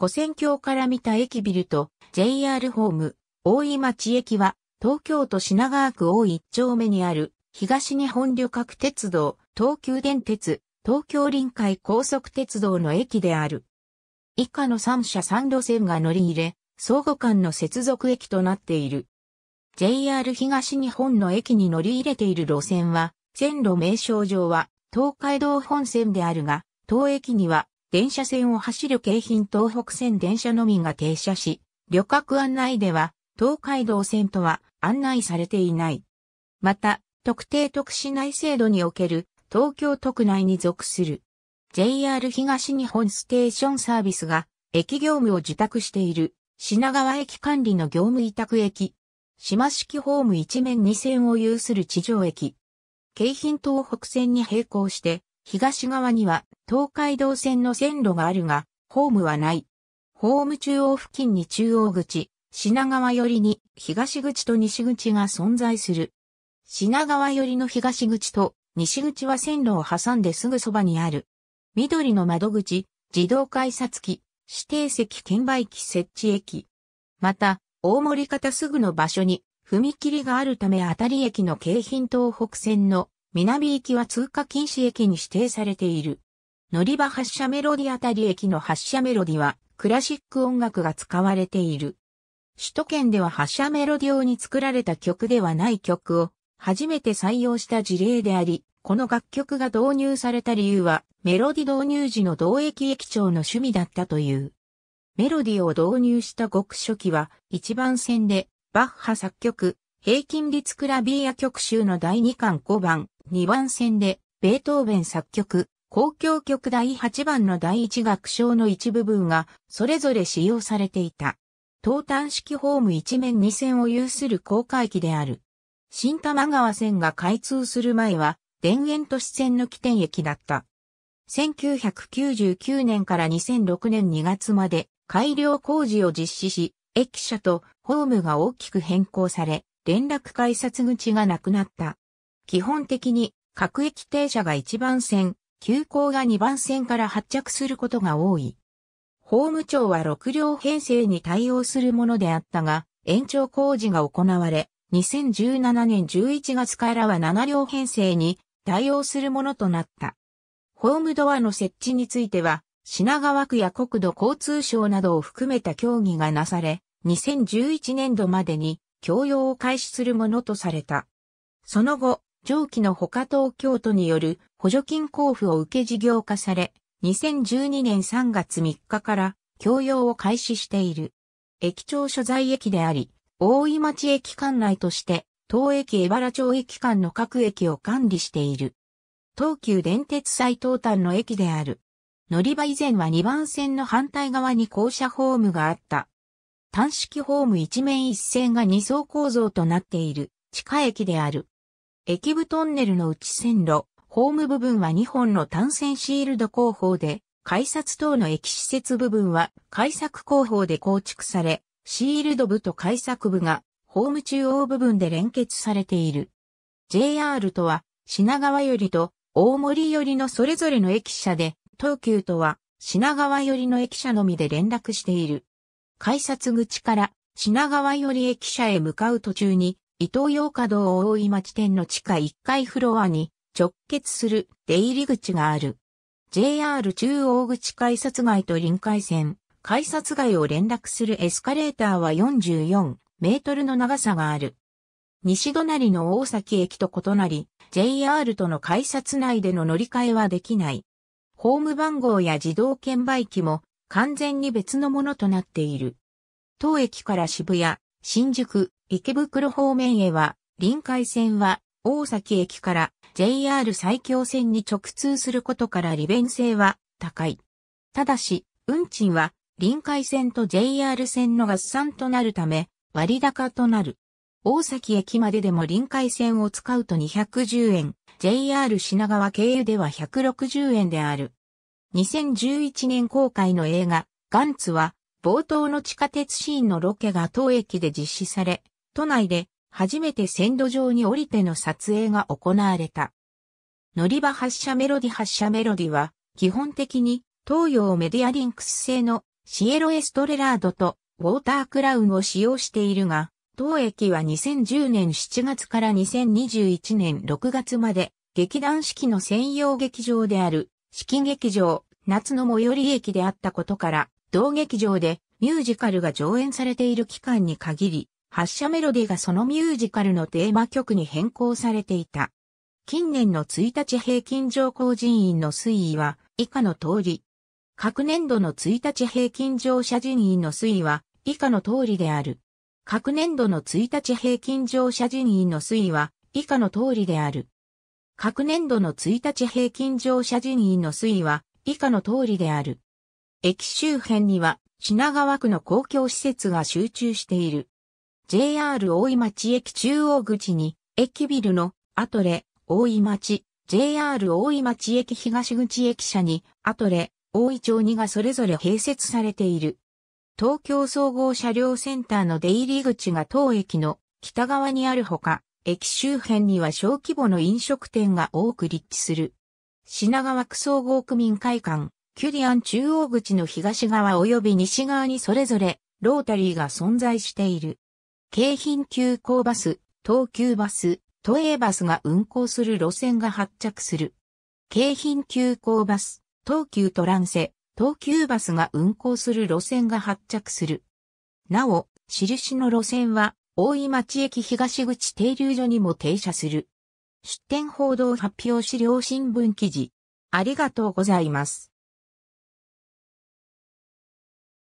跨線橋から見た駅ビルと JR ホーム、大井町駅は東京都品川区大井1丁目にある東日本旅客鉄道、東急電鉄、東京臨海高速鉄道の駅である。以下の3社3路線が乗り入れ、相互間の接続駅となっている。JR 東日本の駅に乗り入れている路線は、線路名称上は東海道本線であるが、当駅には電車線を走る京浜東北線電車のみが停車し、旅客案内では東海道線とは案内されていない。また、特定特市内制度における東京都区内に属する JR 東日本ステーションサービスが駅業務を受託している品川駅管理の業務委託駅。島式ホーム一面二線を有する地上駅。京浜東北線に並行して東側には東海道線の線路があるがホームはない。ホーム中央付近に中央口、品川寄りに東口と西口が存在する。品川寄りの東口と西口は線路を挟んですぐそばにある。緑の窓口、自動改札機、指定席券売機設置駅。また、大森方すぐの場所に踏切があるためあたり駅の京浜東北線の南行きは通過禁止駅に指定されている。乗り場発車メロディあたり駅の発車メロディはクラシック音楽が使われている。首都圏では発車メロディ用に作られた曲ではない曲を初めて採用した事例であり、この楽曲が導入された理由は、メロディ導入時の同駅駅長の趣味だったという。メロディを導入した極初期は、一番線で、バッハ作曲、平均律クラビア曲集の第2巻5番、2番線で、ベートーベン作曲、交響曲第8番の第1楽章の一部分が、それぞれ使用されていた。東端式ホーム一面二線を有する高架駅である。新多摩川線が開通する前は、田園都市線の起点駅だった。1999年から2006年2月まで改良工事を実施し、駅舎とホームが大きく変更され、連絡改札口がなくなった。基本的に各駅停車が1番線、急行が2番線から発着することが多い。ホーム長は6両編成に対応するものであったが、延長工事が行われ、2017年11月からは7両編成に対応するものとなった。ホームドアの設置については、品川区や国土交通省などを含めた協議がなされ、2011年度までに供用を開始するものとされた。その後、上記のほか東京都による補助金交付を受け事業化され、2012年3月3日から供用を開始している。駅長所在駅であり、大井町駅管内として、当駅江原町駅間の各駅を管理している。東急電鉄最東端の駅である。乗り場以前は2番線の反対側に校舎ホームがあった。単式ホーム一面一線が2層構造となっている地下駅である。駅部トンネルの内線路、ホーム部分は2本の単線シールド工法で、改札等の駅施設部分は改作工法で構築され、シールド部と改作部がホーム中央部分で連結されている。JR とは品川寄りと大森寄りのそれぞれの駅舎で、東急とは品川寄りの駅舎のみで連絡している。改札口から品川寄り駅舎へ向かう途中に、イトーヨーカドー大井町店の地下1階フロアに直結する出入り口がある。JR 中央口改札街と臨海線。改札街を連絡するエスカレーターは44メートルの長さがある。西隣の大崎駅と異なり、JR との改札内での乗り換えはできない。ホーム番号や自動券売機も完全に別のものとなっている。当駅から渋谷、新宿、池袋方面へは、臨海線は大崎駅から JR 埼京線に直通することから利便性は高い。ただし、運賃は、臨海線と JR 線の合算となるため、割高となる。大崎駅まででも臨海線を使うと210円、JR 品川経由では160円である。2011年公開の映画、ガンツは、冒頭の地下鉄シーンのロケが当駅で実施され、都内で初めて線路上に降りての撮影が行われた。乗り場発車メロディは、基本的に東洋メディアリンクス製の Cielo EstrelladoとWater Crownを使用しているが、当駅は2010年7月から2021年6月まで、劇団四季の専用劇場である、四季劇場、夏の最寄り駅であったことから、同劇場でミュージカルが上演されている期間に限り、発車メロディがそのミュージカルのテーマ曲に変更されていた。近年の1日平均乗降人員の推移は以下の通り。各年度の1日平均乗車人員の推移は以下の通りである。各年度の1日平均乗車人員の推移は以下の通りである。各年度の1日平均乗車人員の推移は以下の通りである。駅周辺には品川区の公共施設が集中している。JR 大井町駅中央口に駅ビルのアトレ大井町、JR 大井町駅東口駅舎にアトレ大井町2がそれぞれ併設されている。東京総合車両センターの出入り口が当駅の北側にあるほか、駅周辺には小規模の飲食店が多く立地する。品川区総合区民会館、キュリアン中央口の東側及び西側にそれぞれロータリーが存在している。京浜急行バス、東急バス、都営バスが運行する路線が発着する。京浜急行バス、東急トランセ、東急バスが運行する路線が発着する。なお、印の路線は、大井町駅東口停留所にも停車する。出店報道発表資料新聞記事。ありがとうございます。